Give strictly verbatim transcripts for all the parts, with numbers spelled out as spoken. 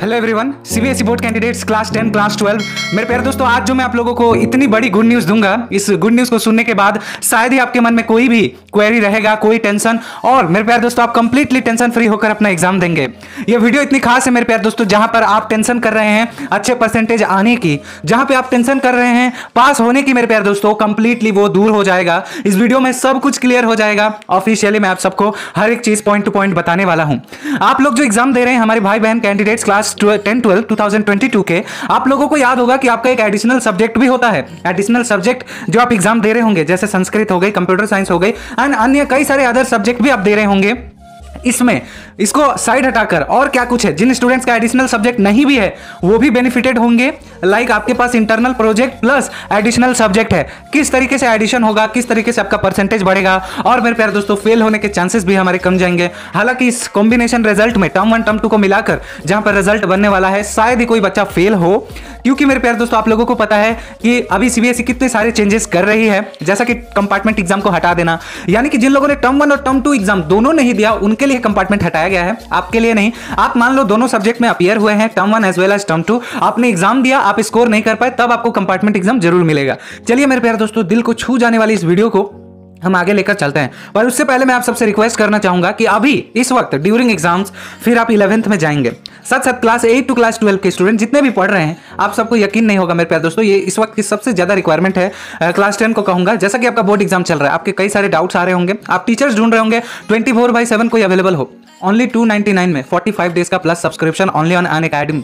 Hello everyone, CBSE board candidates class ten class twelve, मेरे प्यारे दोस्तों, आज जो मैं आप लोगों को इतनी बड़ी गुड न्यूज़ दूंगा, इस गुड न्यूज़ को सुनने के बाद शायद ही आपके मन में कोई भी क्वेरी रहेगा, कोई टेंशन, और मेरे प्यारे दोस्तों आप कंप्लीटली टेंशन फ्री होकर अपना एग्जाम देंगे। ये वीडियो इतनी खास है मेरे प्यारे दोस्तों, जहाँ पर आप टेंशन कर रहे हैं अच्छे परसेंटेज आने की, जहाँ पर आप टेंशन कर रहे हैं पास होने की, मेरे प्यारे दोस्तों कंप्लीटली वो दूर हो जाएगा। इस वीडियो में सब कुछ क्लियर हो जाएगा। ऑफिशियली मैं आप सबको हर एक चीज़ पॉइंट टू पॉइंट बताने वाला हूँ। आप लोग जो एग्जाम दे रहे हैं हमारे भाई बहन candidates class ten twelve twenty twenty two के, आप लोगों को याद होगा कि आपका एक एडिशनल सब्जेक्ट भी होता है। एडिशनल सब्जेक्ट जो आप एग्जाम दे रहे होंगे, जैसे संस्कृत हो गई, कंप्यूटर साइंस हो गई, एंड अन्य कई सारे अदर सब्जेक्ट भी आप दे रहे होंगे। इसमें इसको साइड हटाकर और क्या कुछ है, जिन स्टूडेंट्स का एडिशनल सब्जेक्ट नहीं भी है वो भी बेनिफिटेड होंगे। लाइक like आपके पास internal project plus additional subject है, किस तरीके से एडिशन होगा, किस तरीके से आपका परसेंटेज बढ़ेगा, और मेरे प्यारे दोस्तों फेल होने के चांसेस भी हमारे कम जाएंगे। हालांकि इस कॉम्बिनेशन रिजल्ट में टर्म वन टर्म टू को मिलाकर जहां पर रिजल्ट बनने वाला है, शायद ही कोई बच्चा फेल हो, क्योंकि मेरे प्यारे दोस्तों आप लोगों को पता है कि अभी सीबीएसई कितने सारे चेंजेस कर रही है, जैसा कि कंपार्टमेंट एग्जाम को हटा देना, यानी कि जिन लोगों ने टर्म वन और टर्म टू एग्जाम दोनों नहीं दिया उनके लिए कंपार्टमेंट हटाया गया है, आपके लिए नहीं। आप मान लो दोनों सब्जेक्ट में अपीयर हुए हैं, term one as well as term two, आपने एग्जाम दिया, आप स्कोर नहीं कर पाए, तब आपको कंपार्टमेंट एग्जाम जरूर मिलेगा। चलिए मेरे प्यारे दोस्तों, दिल को छू जाने वाली इस वीडियो को हम आगे लेकर चलते हैं, पर उससे पहले मैं आप सबसे रिक्वेस्ट करना चाहूँगा कि अभी इस वक्त ड्यूरिंग एग्जाम्स फिर आप इलेवेंथ में जाएंगे, साथ साथ class eight to class twelve के स्टूडेंट जितने भी पढ़ रहे हैं, आप सबको यकीन नहीं होगा मेरे प्यारे दोस्तों, ये इस वक्त की सबसे ज़्यादा रिक्वायरमेंट है। क्लास टेन को कहूँगा, जैसा कि आपका बोर्ड एग्जाम चल रहा है, आपके कई सारे डाउट्स आ रहे होंगे, आप टीचर्स ढूंढ रहे होंगे, ट्वेंटी फोर बाई सेवन कोई अवेलेबल हो। ओनली टू नाइन्टी नाइन में फोर्टी फाइव डेज का plus subscription only on Unacademy,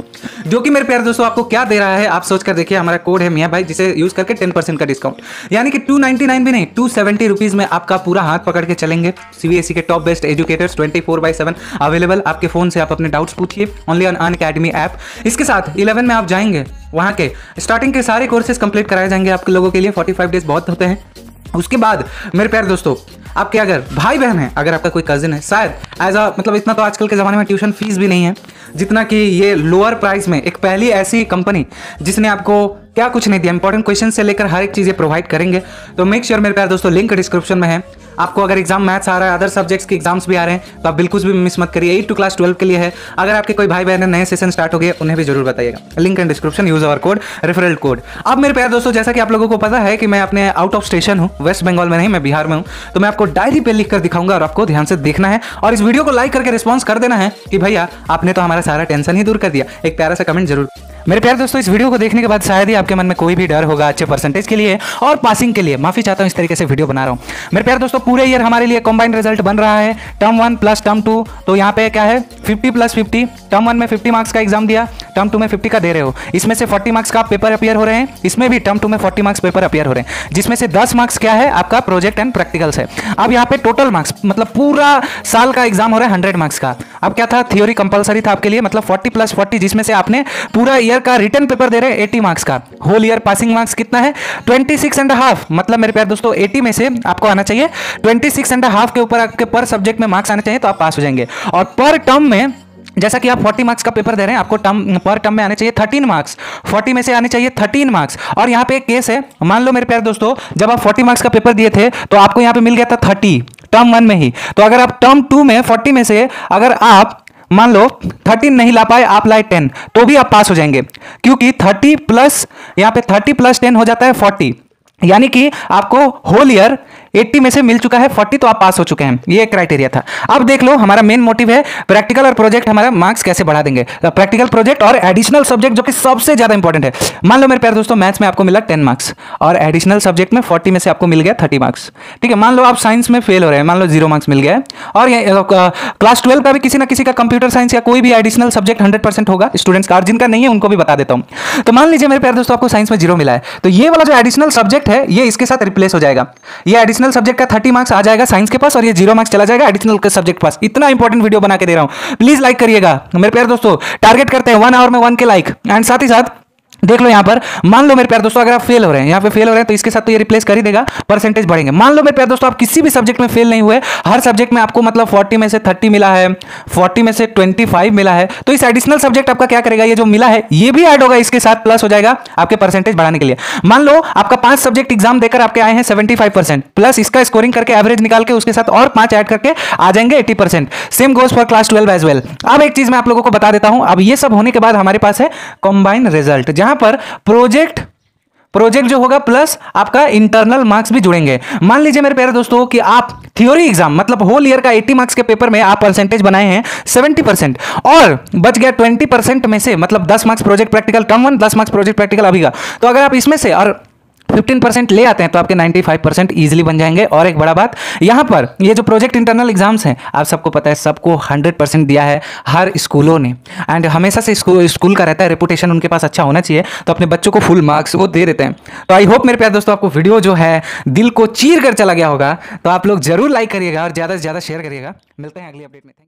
जो कि मेरे प्यारे दोस्तों आपको क्या दे रहा है, आप सोच कर देखिए। हमारा कोड है मियाँ भाई, जिसे यूज करके टेन परसेंट का डिस्काउंट, यानी कि टू नाइन्टी नाइन भी नहीं, टू सेवेंटी रुपीस में आपका पूरा हाथ पकड़ के चलेंगे। सीबीएसई के top best educators twenty four by seven available, आपके फोन से आप अपने डाउट्स पूछिए ओनली ऑन अनअकैडमी ऐप। इसके साथ इलेवन में आप जाएंगे, वहाँ के स्टार्टिंग के सारे कोर्सेज कंप्लीट कराए जाएंगे आप लोगों के लिए, फोर्टी फाइव डेज बहुत होते हैं। उसके बाद मेरे प्यारे दोस्तों आपके अगर भाई बहन है, अगर आपका कोई कजिन है, शायद एज अ मतलब इतना तो आजकल के ज़माने में ट्यूशन फीस भी नहीं है जितना कि ये लोअर प्राइस में एक पहली ऐसी कंपनी जिसने आपको क्या कुछ नहीं दिया, इंपॉर्टेंट क्वेश्चन से लेकर हर एक चीज़ ये प्रोवाइड करेंगे। तो मेक श्योर मेरे प्यारे दोस्तों, लिंक डिस्क्रिप्शन में है। आपको अगर एग्जाम मैथ्स आ रहा है, अदर सब्जेक्ट्स के एग्जाम्स भी आ रहे हैं, तो आप बिल्कुल भी मिस मत करिए। एट टू क्लास ट्वेल्व के लिए है, अगर आपके कोई भाई बहन नए सेशन स्टार्ट हो गए उन्हें भी जरूर बताइएगा। Link and description, use our code referral code. अब मेरे प्यारे दोस्तों, जैसा कि आप लोगों को पता है कि मैं अपने आउट ऑफ स्टेशन हूँ, वेस्ट बंगाल में नहीं, मैं बिहार में हूँ, तो मैं आपको डायरी पे लिख कर दिखाऊंगा और आपको ध्यान से देखना है, और इस वीडियो को लाइक करके रिस्पॉन्स कर देना है कि भैया आपने तो हमारा सारा टेंशन ही दूर कर दिया, एक प्यारा सा कमेंट जरूर। मेरे प्यारे दोस्तों, इस वीडियो को देखने के बाद शायद ही आपके मन में कोई भी डर होगा अच्छे परसेंटेज के लिए और पासिंग के लिए। माफी चाहता हूँ इस तरीके से वीडियो बना रहा हूँ। मेरे प्यारे दोस्तों, पूरे ईयर हमारे लिए कंबाइंड रिजल्ट बन रहा है, term one plus term two, तो यहाँ पे क्या है fifty plus fifty. Term one में फिफ्टी मार्क्स का एग्जाम दिया, टर्म टू में फिफ्टी का दे रहे हो, इसमें से फोर्टी मार्क्स का पेपर अपियर हो रहे हैं, इसमें भी टर्म टू में फोर्टी मार्क्स पेपर अपियर हो रहे हैं, जिसमें से दस मार्क्स क्या है आपका प्रोजेक्ट एंड प्रैक्टिकल्स है। अब यहाँ पे टोटल मार्क्स मतलब पूरा साल का एग्जाम हो रहा है हंड्रेड मार्क्स का। अब क्या था, थ्योरी कंपलसरी था आपके लिए, मतलब फोर्टी प्लस फोर्टी, जिसमें से आपने पूरा ईयर का रिटर्न पेपर दे रहे हैं एटी मार्क्स का। होल ईयर पासिंग मार्क्स कितना है, ट्वेंटी सिक्स एंड हाफ, मतलब मेरे प्यारे दोस्तों एटी में से आपको आना चाहिए ट्वेंटी सिक्स एंड हाफ के ऊपर आपके पर सब्जेक्ट में मार्क्स आने चाहिए, तो आप पास हो जाएंगे। और पर टर्म में जैसा कि आप फोर्टी मार्क्स का पेपर दे रहे हैं, आपको टर्म पर टर्म में आने चाहिए थर्टीन मार्क्स, फोर्टी में से आने चाहिए थर्टीन मार्क्स। और यहाँ पे एक केस है, मान लो मेरे प्यारे दोस्तों जब आप फोर्टी मार्क्स का पेपर दिए थे तो आपको यहाँ पे मिल गया था थर्टी टर्म वन में ही, तो अगर आप टर्म टू में फोर्टी में से अगर आप मान लो थर्टीन नहीं ला पाए, आप लाए टेन, तो भी आप पास हो जाएंगे, क्योंकि थर्टी प्लस यहाँ पे थर्टी प्लस टेन हो जाता है फोर्टी, यानी कि आपको होल ईयर एटी में से मिल चुका है फोर्टी, तो आप पास हो चुके हैं। ये क्राइटेरिया था। अब देख लो, हमारा मेन मोटिव है प्रैक्टिकल और प्रोजेक्ट हमारा मार्क्स कैसे बढ़ा देंगे, प्रैक्टिकल प्रोजेक्ट और एडिशनल सब्जेक्ट जो कि सबसे ज्यादा इंपॉर्टेंट है। मान लो मेरे प्यारे दोस्तों, मैथ्स में आपको मिला टेन मार्क्स और एडिशनल सब्जेक्ट में फोर्टी में से आपको मिल गया थर्टी मार्क्स, ठीक है। मान लो आप साइंस में फेल हो रहे हैं, मान लो जीरो मार्क्स मिल गया है, और क्लास ट्वेल्व का भी किसी ना किसी का कंप्यूटर साइंस या कोई भी एडिशनल सब्जेक्ट हंड्रेड परसेंट होगा स्टूडेंट्स का, और जिनका नहीं है उनको भी बता देता हूँ। तो मान लीजिए मेरे प्यारे दोस्तों आपको साइंस में जीरो मिला है, तो ये वाला जो एडिशनल सब्जेक्ट है ये इसके साथ रिप्लेस हो जाएगा, ये एडिशनल सब्जेक्ट का थर्टी मार्क्स आ जाएगा साइंस के पास, और ये जीरो मार्क्स चला जाएगा एडिशनल के सब्जेक्ट पास। इतना इंपॉर्टेंट वीडियो बना के दे रहा हूं, प्लीज लाइक करिएगा मेरे प्यारे दोस्तों। टारगेट करते हैं वन आवर में वन के लाइक, एंड साथ ही साथ देख लो यहाँ पर, मान लो मेरे प्यारे दोस्तों अगर आप फेल हो रहे हैं, यहाँ पे फेल हो रहे हैं तो इसके साथ तो ये रिप्लेस कर ही देगा, परसेंटेज बढ़ेंगे। मान लो मेरे प्यारे दोस्तों आप किसी भी सब्जेक्ट में फेल नहीं हुए, हर सब्जेक्ट में आपको मतलब चालीस में से तीस मिला है, चालीस में से पच्चीस मिला है, तो इस एडिशनल सब्जेक्ट आपका क्या करेगा, ये जो मिला है ये भी ऐड होगा, इसके साथ प्लस हो जाएगा आपके परसेंटेज बढ़ाने के लिए। मान लो आपका पांच सब्जेक्ट एग्जाम देकर आपके आए हैं पचहत्तर परसेंट, प्लस इसका स्कोरिंग करके एवरेज निकाल के उसके साथ और पांच ऐड करके आ जाएंगे अस्सी percent. Same goes for class twelve as well. अब एक चीज मैं आप लोगों को बता देता हूं, अब ये सब होने के बाद हमारे पास है कंबाइन रिजल्ट, यहां पर प्रोजेक्ट प्रोजेक्ट जो होगा प्लस आपका इंटरनल मार्क्स भी जुड़ेंगे। मान लीजिए मेरे प्यारे दोस्तों कि आप थ्योरी एग्जाम मतलब होल ईयर का अस्सी मार्क्स के पेपर में आप परसेंटेज बनाए हैं सत्तर परसेंट और बच गया बीस परसेंट में से, मतलब दस marks project practical term one, दस मार्क्स प्रोजेक्ट प्रैक्टिकल अभी का, तो अगर आप इसमें से और पंद्रह परसेंट ले आते हैं तो आपके पचानवे परसेंट इजीली बन जाएंगे। और एक बड़ा बात यहाँ पर, ये जो प्रोजेक्ट इंटरनल एग्जाम्स हैं आप सबको पता है सबको सौ परसेंट दिया है हर स्कूलों ने, एंड हमेशा से स्कूल स्कूल का रहता है रेपुटेशन उनके पास अच्छा होना चाहिए, तो अपने बच्चों को फुल मार्क्स वो दे देते हैं। तो आई होप मेरे प्यारे दोस्तों आपको वीडियो जो है दिल को चीर कर चला गया होगा, तो आप लोग जरूर लाइक करिएगा और ज़्यादा से ज़्यादा शेयर करिएगा। मिलते हैं अगली अपडेट में।